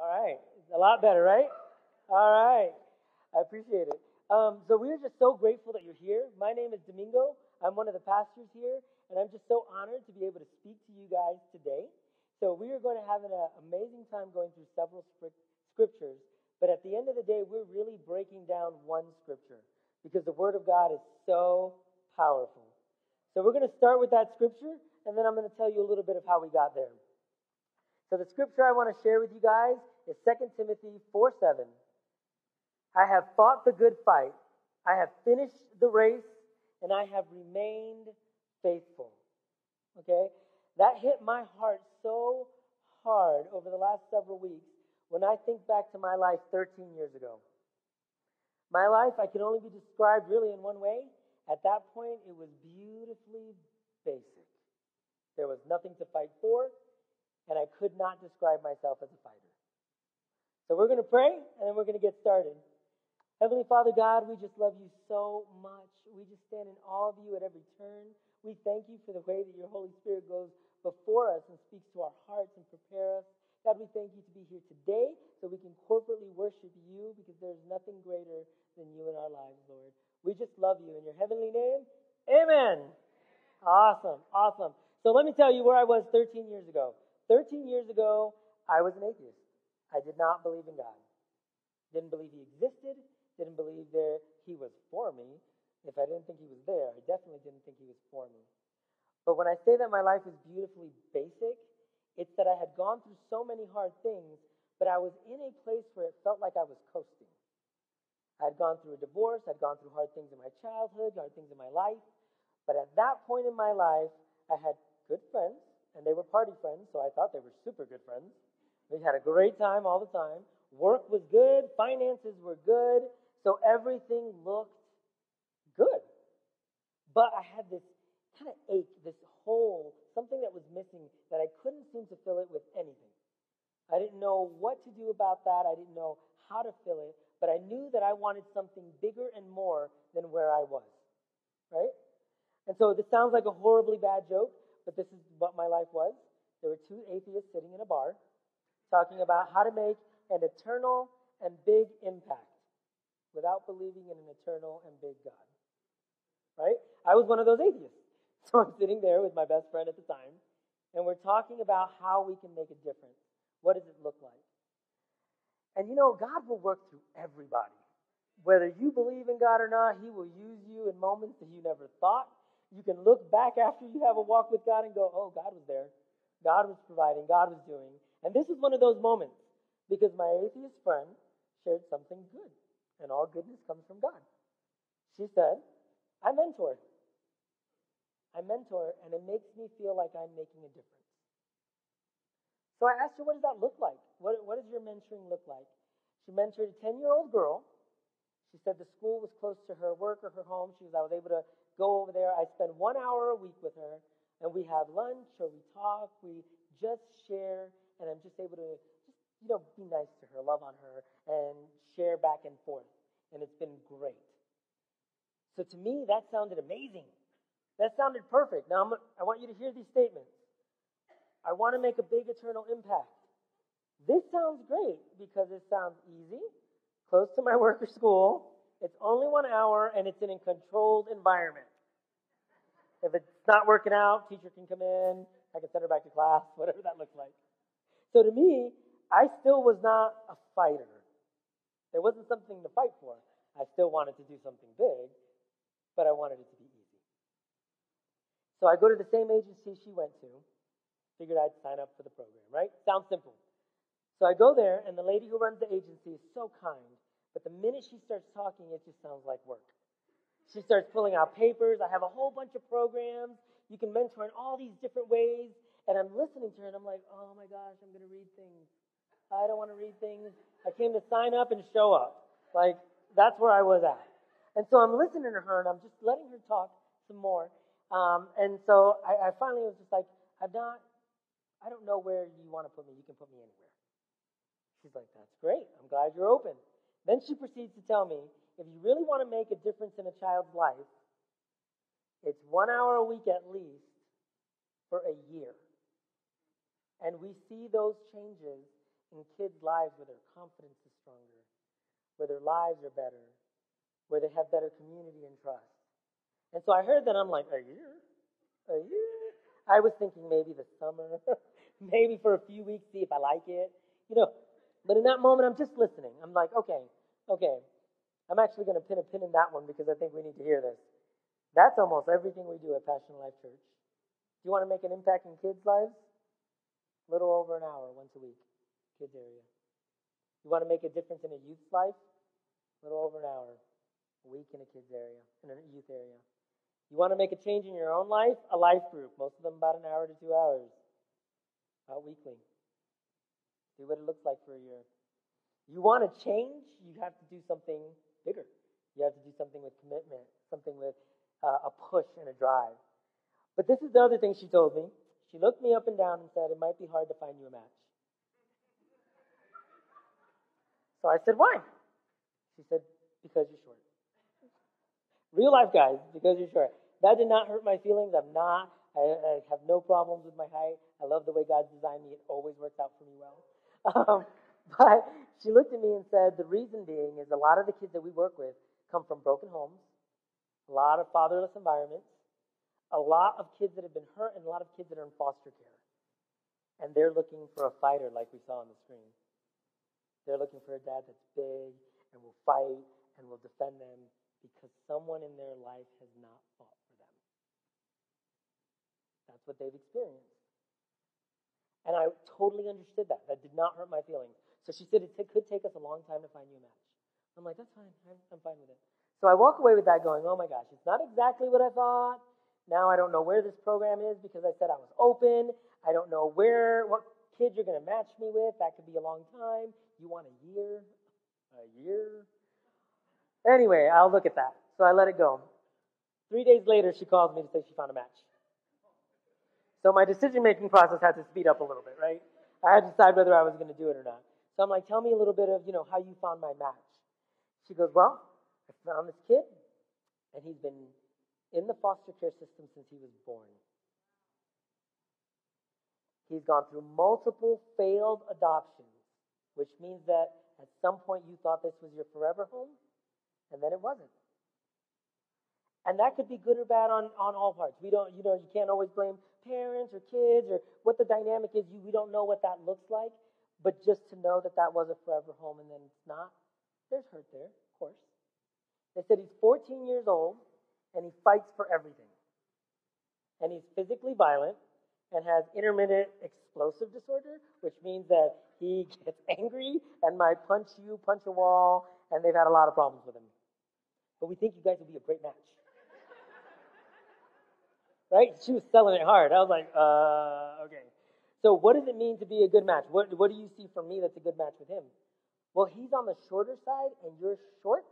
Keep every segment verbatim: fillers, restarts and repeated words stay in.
All right. A lot better, right? All right. I appreciate it. Um, so we're just so grateful that you're here. My name is Domingo. I'm one of the pastors here, and I'm just so honored to be able to speak to you guys today. So we are going to have an uh, amazing time going through several scriptures, but at the end of the day, we're really breaking down one scripture because the Word of God is so powerful. So we're going to start with that scripture, and then I'm going to tell you a little bit of how we got there. So the scripture I want to share with you guys is Second Timothy four seven. I have fought the good fight, I have finished the race, and I have remained faithful. Okay? That hit my heart so hard over the last several weeks when I think back to my life thirteen years ago. My life, I can only be described really in one way. At that point, it was beautifully basic. There was nothing to fight for, and I could not describe myself as a fighter. So we're going to pray, and then we're going to get started. Heavenly Father God, we just love you so much. We just stand in awe of you at every turn. We thank you for the way that your Holy Spirit goes before us and speaks to our hearts and prepares us. God, we thank you to be here today so we can corporately worship you because there's nothing greater than you in our lives, Lord. We just love you in your heavenly name. Amen. Awesome. Awesome. So let me tell you where I was thirteen years ago. thirteen years ago, I was an atheist. I did not believe in God. Didn't believe he existed. Didn't believe that he was for me. If I didn't think he was there, I definitely didn't think he was for me. But when I say that my life was beautifully basic, it's that I had gone through so many hard things, but I was in a place where it felt like I was coasting. I had gone through a divorce, I'd gone through hard things in my childhood, hard things in my life, but at that point in my life, I had good friends, and they were party friends, so I thought they were super good friends. We had a great time all the time. Work was good, finances were good. So everything looked good. But I had this kind of ache, this hole, something that was missing that I couldn't seem to fill it with anything. I didn't know what to do about that. I didn't know how to fill it. But I knew that I wanted something bigger and more than where I was. Right? And so this sounds like a horribly bad joke, but this is what my life was. There were two atheists sitting in a bar talking about how to make an eternal and big impact without believing in an eternal and big God, right? I was one of those atheists. So I'm sitting there with my best friend at the time, and we're talking about how we can make a difference. What does it look like? And you know, God will work through everybody. Whether you believe in God or not, he will use you in moments that you never thought. You can look back after you have a walk with God and go, oh, God was there. God was providing. God was doing. And this is one of those moments because my atheist friend shared something good. And all goodness comes from God. She said, I mentor. I mentor, and it makes me feel like I'm making a difference. So I asked her, what does that look like? What, what does your mentoring look like? She mentored a ten-year-old girl. She said the school was close to her work or her home. She was, I was able to go over there. I spend one hour a week with her, and we have lunch, or we talk, we just share, and I'm just able to you know, be nice to her, love on her, and share back and forth. And it's been great. So to me, that sounded amazing. That sounded perfect. Now, I'm, I want you to hear these statements. I want to make a big eternal impact. This sounds great because it sounds easy, close to my work or school. It's only one hour, and it's in a controlled environment. If it's not working out, teacher can come in. I can send her back to class, whatever that looks like. So to me, I still was not a fighter. There wasn't something to fight for. I still wanted to do something big, but I wanted it to be easy. So I go to the same agency she went to, figured I'd sign up for the program, right? Sounds simple. So I go there, and the lady who runs the agency is so kind, but the minute she starts talking, it just sounds like work. She starts pulling out papers. I have a whole bunch of programs. You can mentor in all these different ways, and I'm listening to her, and I'm like, oh my gosh, I'm going to read things. I don't want to read things. I came to sign up and show up. Like, that's where I was at. And so I'm listening to her, and I'm just letting her talk some more. Um, and so I, I finally was just like, I'm not, I don't know where you want to put me. You can put me anywhere. She's like, that's great. I'm glad you're open. Then she proceeds to tell me, if you really want to make a difference in a child's life, it's one hour a week at least for a year. And we see those changes in kids' lives where their confidence is stronger, where their lives are better, where they have better community and trust. And so I heard that, I'm like, a year? A year? I was thinking maybe the summer, maybe for a few weeks, see if I like it, you know. But in that moment, I'm just listening. I'm like, okay, okay. I'm actually going to pin a pin in that one because I think we need to hear this. That's almost everything we do at Passion Life Church. Do you want to make an impact in kids' lives? A little over an hour once a week, kids' area. You want to make a difference in a youth's life? A little over an hour a week in a kids' area, in a youth area. You want to make a change in your own life? A life group. Most of them about an hour to two hours. About weekly. See what it looks like for a year. You want to change? You have to do something bigger. You have to do something with commitment, something with uh, a push and a drive. But this is the other thing she told me. She looked me up and down and said, it might be hard to find you a match. So I said, why? She said, because you're short. Real life, guys, because you're short. That did not hurt my feelings. I'm not. I, I have no problems with my height. I love the way God designed me. It always works out for me well. Um, but she looked at me and said, the reason being is a lot of the kids that we work with come from broken homes, a lot of fatherless environments, a lot of kids that have been hurt, and a lot of kids that are in foster care. And they're looking for a fighter like we saw on the screen. They're looking for a dad that's big and will fight and will defend them because someone in their life has not fought for them. That's what they've experienced. And I totally understood that. That did not hurt my feelings. So she said, it t- could take us a long time to find you a match. I'm like, that's fine. I'm, I'm fine with it. So I walk away with that going, oh my gosh, it's not exactly what I thought. Now I don't know where this program is because I said I was open. I don't know where, what kids you're going to match me with. That could be a long time. You want a year? A year? Anyway, I'll look at that. So I let it go. Three days later, she calls me to say she found a match. So my decision-making process had to speed up a little bit, right? I had to decide whether I was going to do it or not. So I'm like, tell me a little bit of, you know, how you found my match. She goes, well, I found this kid, and he's been in the foster care system since he was born. He's gone through multiple failed adoptions, which means that at some point you thought this was your forever home, and then it wasn't. And that could be good or bad on, on all parts. We don't, you know, you can't always blame parents or kids or what the dynamic is. You, we don't know what that looks like. But just to know that that was a forever home and then it's not, there's hurt there, of course. They said he's fourteen years old and he fights for everything. And he's physically violent and has intermittent explosive disorder, which means that he gets angry and might punch you, punch a wall, and they've had a lot of problems with him. But we think you guys will be a great match. Right? She was selling it hard. I was like, uh, okay. So what does it mean to be a good match? What what do you see from me that's a good match with him? Well, he's on the shorter side, and you're short.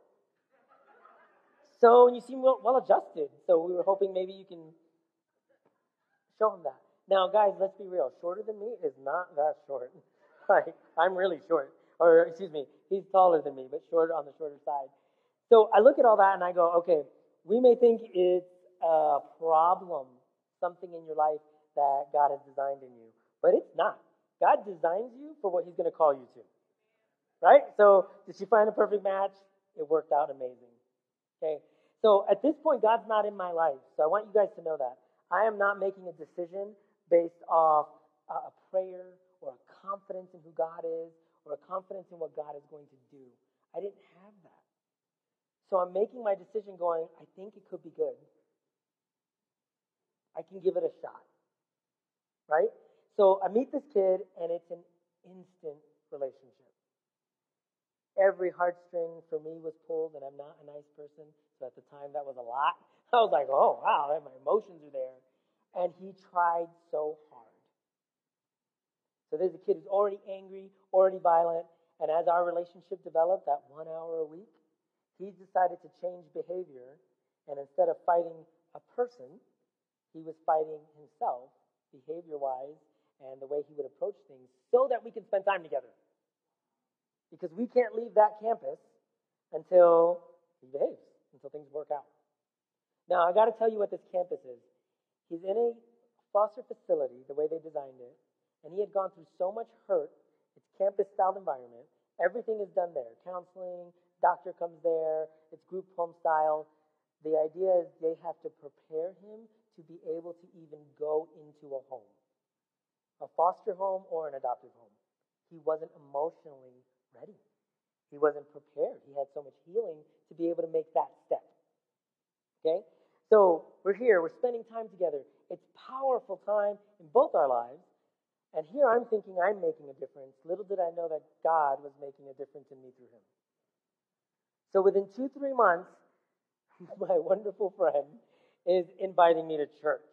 So you seem well, well-adjusted. So we were hoping maybe you can show him that. Now, guys, let's be real. Shorter than me is not that short. Like, I'm really short. Or, excuse me, he's taller than me, but shorter on the shorter side. So I look at all that, and I go, okay, we may think it's a problem, something in your life that God has designed in you. But it's not. God designs you for what he's going to call you to. Right? So did she find a perfect match? It worked out amazing. Okay? So at this point, God's not in my life. So I want you guys to know that. I am not making a decision based off a prayer or a confidence in who God is or a confidence in what God is going to do. I didn't have that. So I'm making my decision going, I think it could be good. I can give it a shot, right? So I meet this kid, and it's an instant relationship. Every heartstring for me was pulled, and I'm not a nice person, so at the time that was a lot. I was like, oh, wow, my emotions are there. And he tried so hard. So there's a kid who's already angry, already violent, and as our relationship developed, that one hour a week, he decided to change behavior, and instead of fighting a person, he was fighting himself, behavior-wise, and the way he would approach things so that we can spend time together. Because we can't leave that campus until he behaves, until things work out. Now, I got to tell you what this campus is. He's in a foster facility, the way they designed it, and he had gone through so much hurt, it's campus-style environment. Everything is done there. Counseling, doctor comes there. It's group home style. The idea is they have to prepare him to be able to even go into a home, a foster home or an adoptive home. He wasn't emotionally ready. He wasn't prepared. He had so much healing to be able to make that step. Okay? So we're here. We're spending time together. It's powerful time in both our lives. And here I'm thinking I'm making a difference. Little did I know that God was making a difference in me through him. So within two, three months, my wonderful friend is inviting me to church.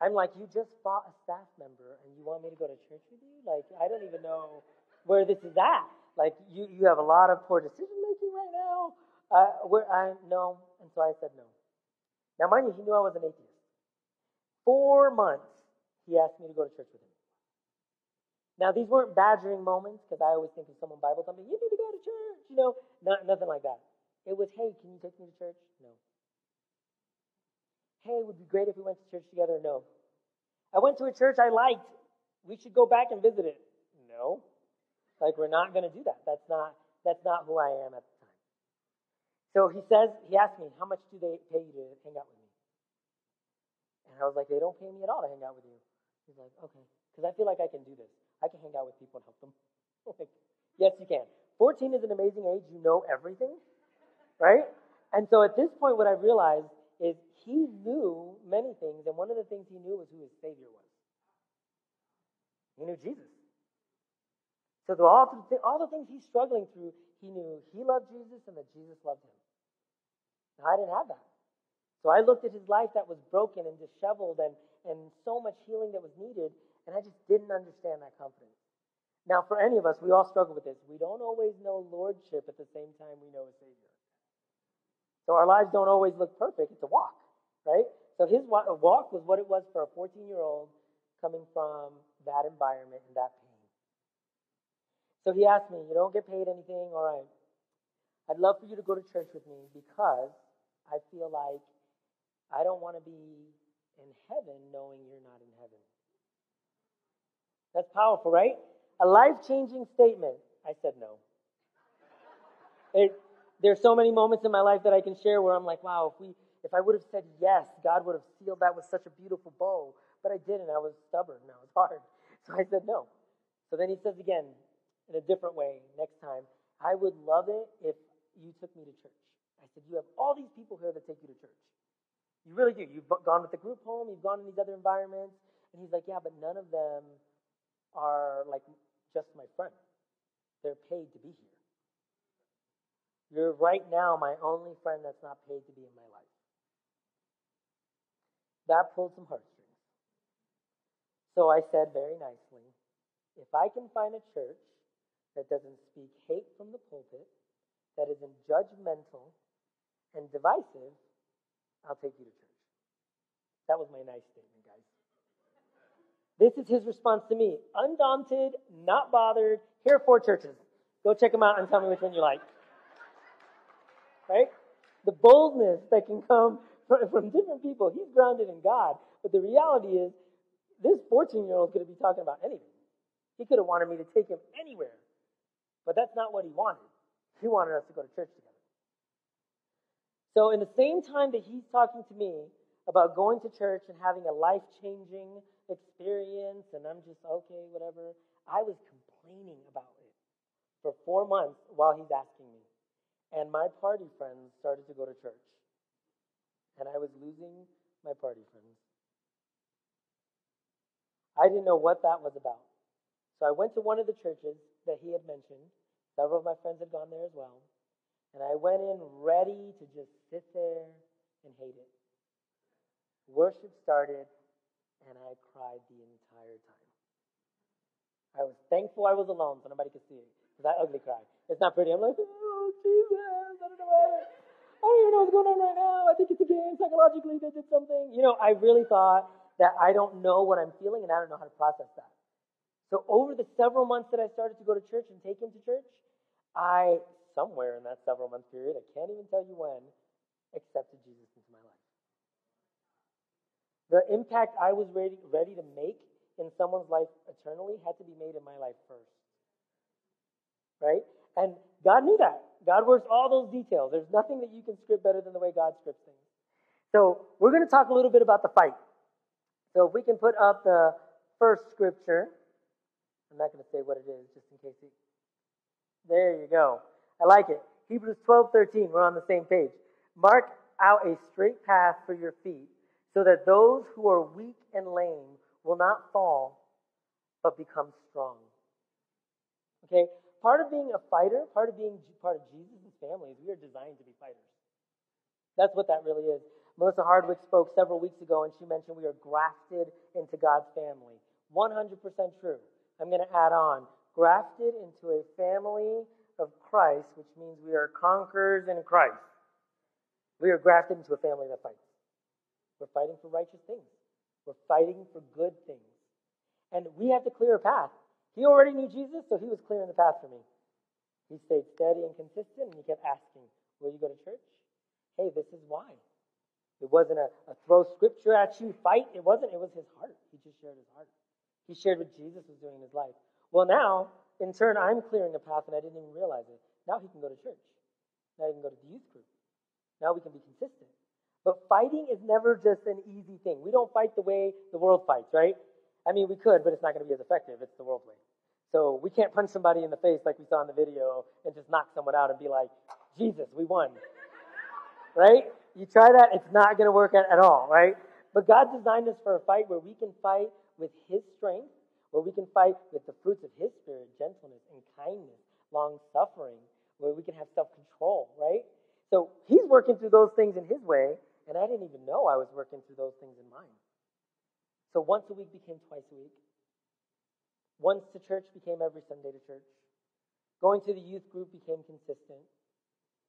I'm like, you just fought a staff member and you want me to go to church with you? Like, I don't even know where this is at. Like, you, you have a lot of poor decision-making right now. Uh, where I No. And so I said no. Now, mind you, he knew I was an atheist. Four months, he asked me to go to church with him. Now, these weren't badgering moments, because I always think of someone Bible something, you need to go to church, you know, not, nothing like that. It was, hey, can you take me to church? No. Hey, it would be great if we went to church together. No. I went to a church I liked. We should go back and visit it. No. Like, we're not going to do that. That's not, that's not who I am at the time. So he says, he asked me, how much do they pay you to hang out with me? And I was like, they don't pay me at all to hang out with you. He's like, okay. Because I feel like I can do this. I can hang out with people and help them. Like, yes, you can. fourteen is an amazing age. You know everything, right? And so at this point, what I realized is he knew many things, and one of the things he knew was who his Savior was. He knew Jesus. So through all, through all the things he's struggling through, he knew he loved Jesus and that Jesus loved him. And I didn't have that. So I looked at his life that was broken and disheveled and, and so much healing that was needed, and I just didn't understand that confidence. Now, for any of us, we all struggle with this. We don't always know Lordship at the same time we know a Savior. So our lives don't always look perfect. It's a walk, right? So his walk was what it was for a fourteen-year-old coming from that environment and that pain. So he asked me, you don't get paid anything, all right. I'd love for you to go to church with me because I feel like I don't want to be in heaven knowing you're not in heaven. That's powerful, right? A life-changing statement. I said no. It, there are so many moments in my life that I can share where I'm like, wow, if we, if I would have said yes, God would have sealed that with such a beautiful bow. But I didn't. I was stubborn. I was hard. So I said no. So then he says again, in a different way, next time, I would love it if you took me to church. I said, you have all these people here that take you to church. You really do. You've gone with the group home. You've gone in these other environments. And he's like, yeah, but none of them are like just my friend. They're paid to be here. You're right now my only friend that's not paid to be in my life. That pulled some heartstrings. So I said very nicely, if I can find a church that doesn't speak hate from the pulpit, that isn't judgmental and divisive, I'll take you to church. That was my nice statement, guys. This is his response to me. Undaunted, not bothered. Here are four churches. Go check them out and tell me which one you like. Right? The boldness that can come from, from different people. He's grounded in God. But the reality is, this fourteen-year-old could be talking about anything. He could have wanted me to take him anywhere. But that's not what he wanted. He wanted us to go to church together. So in the same time that he's talking to me about going to church and having a life-changing experience, and I'm just, okay, whatever, I was complaining about it for four months while he's asking me. And my party friends started to go to church. And I was losing my party friends. I didn't know what that was about. So I went to one of the churches that he had mentioned. Several of my friends had gone there as well. And I went in ready to just sit there and hate it. Worship started, and I cried the entire time. I was thankful I was alone so nobody could see it, because I ugly cry. It's not pretty. I'm like, oh, Jesus, I don't know why. I don't even know what's going on right now. I think it's a game. Psychologically, they did something. You know, I really thought that I don't know what I'm feeling, and I don't know how to process that. So over the several months that I started to go to church and take him to church, I... somewhere in that several-month period, I can't even tell you when, accepted Jesus into my life. The impact I was ready, ready to make in someone's life eternally had to be made in my life first. Right? And God knew that. God works all those details. There's nothing that you can script better than the way God scripts things. So we're going to talk a little bit about the fight. So if we can put up the first scripture. I'm not going to say what it is, just in case. You... There you go. I like it. Hebrews twelve thirteen. We're on the same page. Mark out a straight path for your feet, so that those who are weak and lame will not fall, but become strong. Okay? Part of being a fighter, part of being part of Jesus' family, is we are designed to be fighters. That's what that really is. Melissa Hardwick spoke several weeks ago, and she mentioned we are grafted into God's family. one hundred percent true. I'm going to add on, grafted into a family of Christ, which means we are conquerors in Christ. We are grafted into a family that fights. We're fighting for righteous things. We're fighting for good things. And we have to clear a path. He already knew Jesus, so he was clearing the path for me. He stayed steady and consistent, and he kept asking, will you go to church? Hey, this is why. It wasn't a, a throw scripture at you fight. It wasn't. It was his heart. He just shared his heart. He shared what Jesus was doing in his life. Well, now, in turn, I'm clearing a path, and I didn't even realize it. Now he can go to church. Now he can go to the youth group. Now we can be consistent. But fighting is never just an easy thing. We don't fight the way the world fights, right? I mean, we could, but it's not going to be as effective. It's the world way. So we can't punch somebody in the face like we saw in the video and just knock someone out and be like, Jesus, we won. Right? You try that, it's not going to work at, at all, right? But God designed us for a fight where we can fight with his strength, where we can fight with the fruits of his spirit, gentleness and kindness, long-suffering, where we can have self-control, right? So he's working through those things in his way, and I didn't even know I was working through those things in mine. So once a week became twice a week. Once to church became every Sunday to church. Going to the youth group became consistent.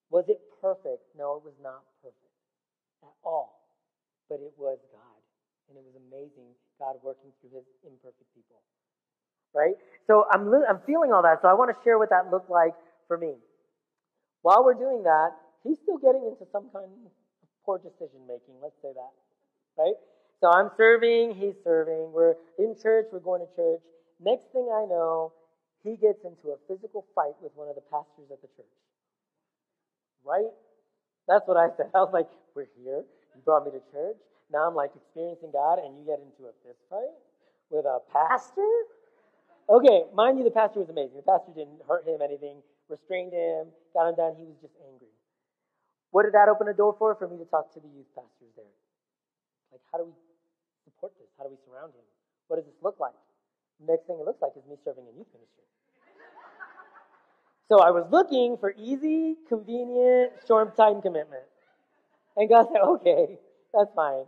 Was it perfect? No, it was not perfect at all. But it was God, and it was amazing, God working through his imperfect people, right? So I'm, li- I'm feeling all that, so I want to share what that looked like for me. While we're doing that, he's still getting into some kind of poor decision-making, let's say that, right? So I'm serving, he's serving, we're in church, we're going to church. Next thing I know, he gets into a physical fight with one of the pastors at the church, right? That's what I said. I was like, we're here, you brought me to church, now I'm like experiencing God, and you get into a fist fight with a pastor? Okay, mind you, the pastor was amazing. The pastor didn't hurt him, anything, restrained him, got him down, he was just angry. What did that open a door for? For me to talk to the youth pastors there. Like, how do we support this? How do we surround him? What does this look like? The next thing it looks like is me serving in youth ministry. So I was looking for easy, convenient, short time commitment. And God said, okay, that's fine,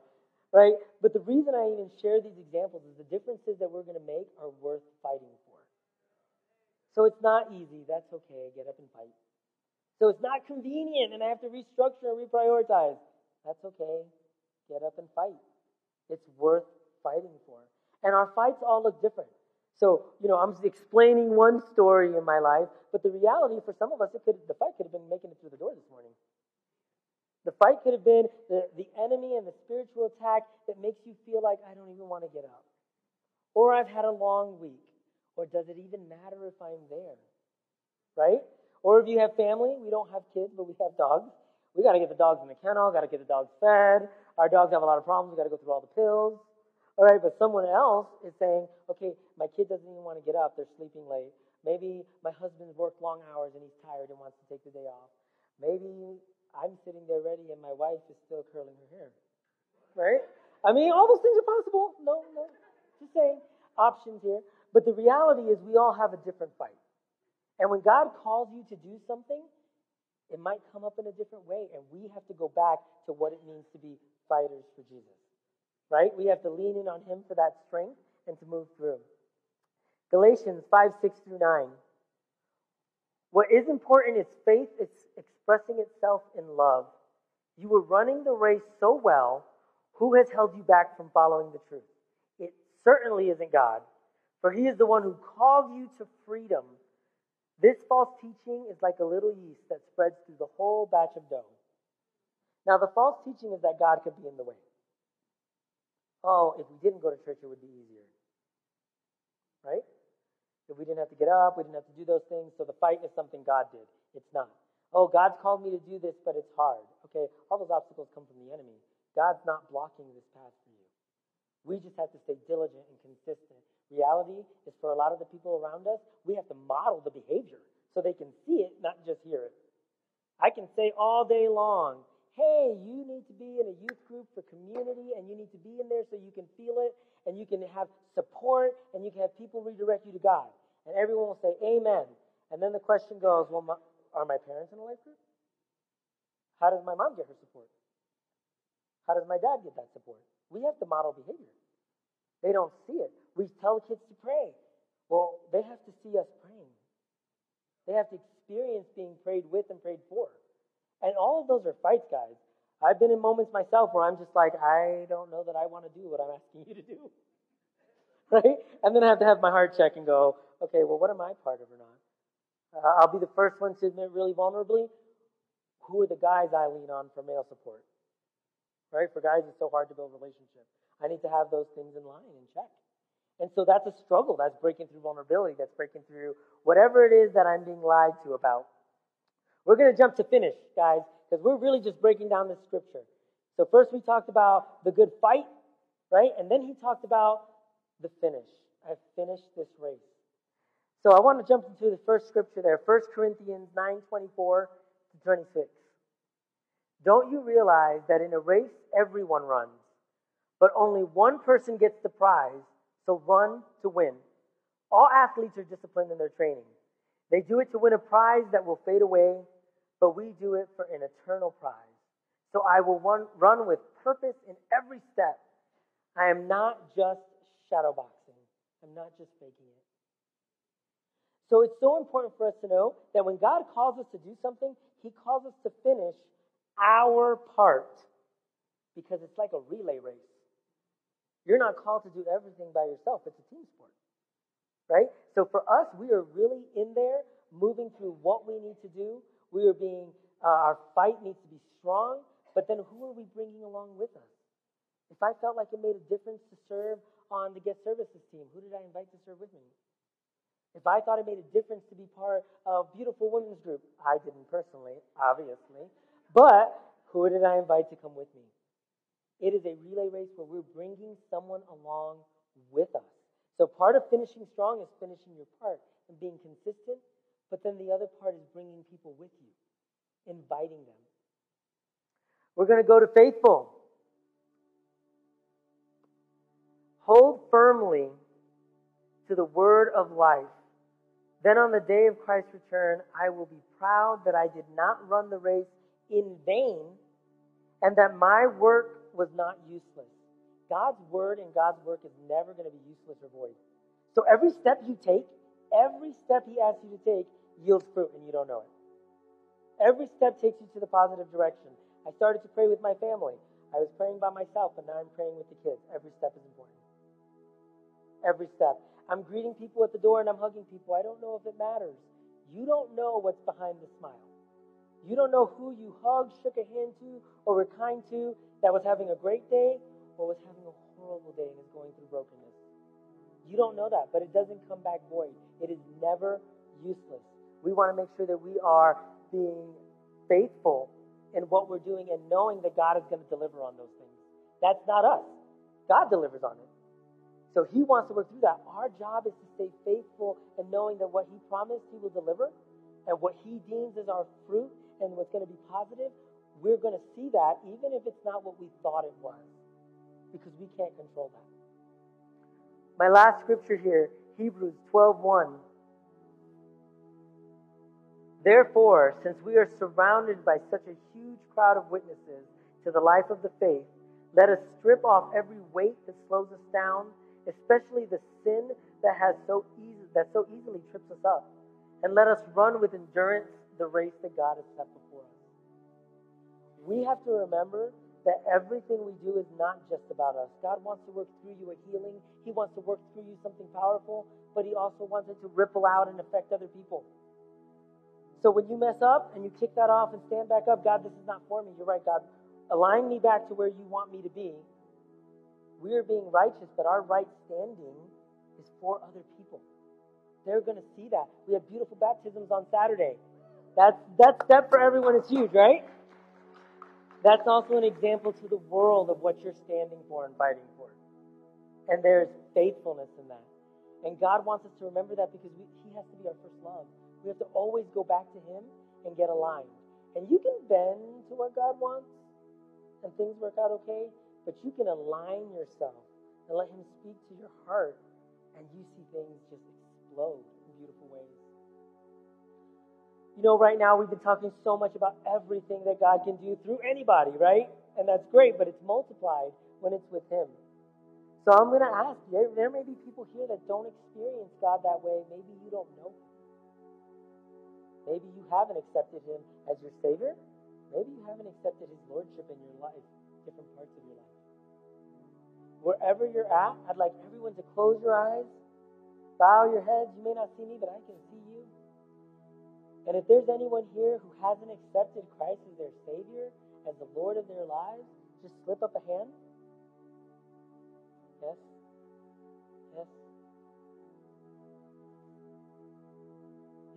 right? But the reason I even share these examples is the differences that we're going to make are worth fighting for. So it's not easy. That's okay. Get up and fight. So it's not convenient, and I have to restructure and reprioritize. That's okay. Get up and fight. It's worth fighting for. And our fights all look different. So, you know, I'm explaining one story in my life, but the reality for some of us, it could, the fight could have been making it through the door this morning. The fight could have been the, the enemy and the spiritual attack that makes you feel like, I don't even want to get up. Or I've had a long week. Or does it even matter if I'm there? Right? Or if you have family, we don't have kids, but we have dogs. We got to get the dogs in the kennel, got to get the dogs fed. Our dogs have a lot of problems. We got to go through all the pills. All right, but someone else is saying, okay, my kid doesn't even want to get up. They're sleeping late. Maybe my husband's worked long hours and he's tired and wants to take the day off. Maybe I'm sitting there ready, and my wife is still curling her hair, right? I mean, all those things are possible. No, no, just saying, options here. But the reality is we all have a different fight. And when God calls you to do something, it might come up in a different way, and we have to go back to what it means to be fighters for Jesus, right? We have to lean in on him for that strength and to move through. Galatians five, six through nine. What is important is faith is expressing itself in love. You were running the race so well, who has held you back from following the truth? It certainly isn't God, for he is the one who called you to freedom. This false teaching is like a little yeast that spreads through the whole batch of dough. Now, the false teaching is that God could be in the way. Oh, if we didn't go to church, it would be easier. If we didn't have to get up, we didn't have to do those things. So the fight is something God did. It's not, oh, God's called me to do this, but it's hard. Okay, all those obstacles come from the enemy. God's not blocking this path for you. We just have to stay diligent and consistent. Reality is for a lot of the people around us, we have to model the behavior so they can see it, not just hear it. I can say all day long, hey, you need to be in a youth group for community, and you need to be in there so you can feel it, and you can have support, and you can have people redirect you to God. And everyone will say, amen. And then the question goes, well, my, are my parents in a life group? How does my mom get her support? How does my dad get that support? We have to model behavior. They don't see it. We tell kids to pray. Well, they have to see us praying. They have to experience being prayed with and prayed for. And all of those are fights, guys. I've been in moments myself where I'm just like, I don't know that I want to do what I'm asking you to do. Right? And then I have to have my heart check and go, okay, well, what am I part of or not? Uh, I'll be the first one to admit really vulnerably, who are the guys I lean on for male support? Right? For guys, it's so hard to build relationships. I need to have those things in line and check. And so that's a struggle. That's breaking through vulnerability. That's breaking through whatever it is that I'm being lied to about. We're going to jump to finish, guys, because we're really just breaking down this scripture. So first we talked about the good fight, right? And then he talked about the finish. I've finished this race. So I want to jump into the first scripture there, First Corinthians nine twenty-four to twenty-six. Don't you realize that in a race everyone runs, but only one person gets the prize? So run to win. All athletes are disciplined in their training. They do it to win a prize that will fade away, but we do it for an eternal prize. So I will run, run with purpose in every step. I am not just shadowboxing. I'm not just faking it. So it's so important for us to know that when God calls us to do something, he calls us to finish our part, because it's like a relay race. You're not called to do everything by yourself. It's a team sport, right? So for us, we are really in there moving through what we need to do. We are being, uh, our fight needs to be strong, but then who are we bringing along with us? If I felt like it made a difference to serve on the Get Services team, who did I invite to serve with me? If I thought it made a difference to be part of Beautiful Women's Group, I didn't personally, obviously, but who did I invite to come with me? It is a relay race where we're bringing someone along with us. So part of finishing strong is finishing your part and being consistent, but then the other part is bringing people with you, inviting them. We're going to go to faithful. Hold firmly to the word of life. Then on the day of Christ's return, I will be proud that I did not run the race in vain and that my work was not useless. God's word and God's work is never going to be useless or void. So every step you take, every step he asks you to take yields fruit and you don't know it. Every step takes you to the positive direction. I started to pray with my family. I was praying by myself, but now I'm praying with the kids. Every step is important. Every step. I'm greeting people at the door and I'm hugging people. I don't know if it matters. You don't know what's behind the smile. You don't know who you hugged, shook a hand to, or were kind to, that was having a great day or was having a horrible day and is going through brokenness. You don't know that, but it doesn't come back void. It is never useless. We want to make sure that we are being faithful in what we're doing and knowing that God is going to deliver on those things. That's not us. God delivers on it. So he wants to work through that. Our job is to stay faithful and knowing that what he promised he will deliver and what he deems as our fruit and what's going to be positive, we're going to see that even if it's not what we thought it was, because we can't control that. My last scripture here, Hebrews twelve one. Therefore, since we are surrounded by such a huge crowd of witnesses to the life of the faith, let us strip off every weight that slows us down, especially the sin that has so easy, that so easily trips us up, and let us run with endurance the race that God has set before us. We have to remember that everything we do is not just about us. God wants to work through you a healing. He wants to work through you something powerful, but he also wants it to ripple out and affect other people. So when you mess up and you kick that off and stand back up, God, this is not for me. You're right, God. Align me back to where you want me to be. We are being righteous, but our right standing is for other people. They're going to see that. We have beautiful baptisms on Saturday. That's, that step for everyone is huge, right? That's also an example to the world of what you're standing for and fighting for. And there's faithfulness in that. And God wants us to remember that because we, He has to be our first love. We have to always go back to Him and get aligned. And you can bend to what God wants and things work out okay, but you can align yourself and let Him speak to your heart, and you see things just explode in beautiful ways. You know, right now we've been talking so much about everything that God can do through anybody, right? And that's great, but it's multiplied when it's with Him. So I'm going to ask you, there may be people here that don't experience God that way. Maybe you don't know Him. Maybe you haven't accepted Him as your Savior. Maybe you haven't accepted His Lordship in your life, different parts of your life. Wherever you're at, I'd like everyone to close your eyes, bow your heads. You may not see me, but I can see you. And if there's anyone here who hasn't accepted Christ as their Savior, as the Lord of their lives, just slip up a hand. Yes. Yes.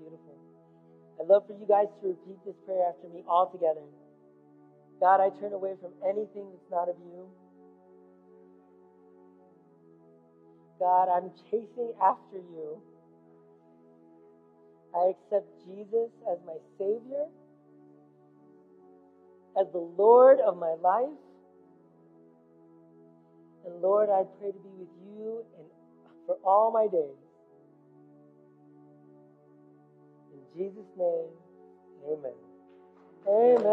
Beautiful. I'd love for you guys to repeat this prayer after me all together. God, I turn away from anything that's not of You. God, I'm chasing after You. I accept Jesus as my Savior, as the Lord of my life. And Lord, I pray to be with You in, for all my days. In Jesus' name, amen.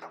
Amen.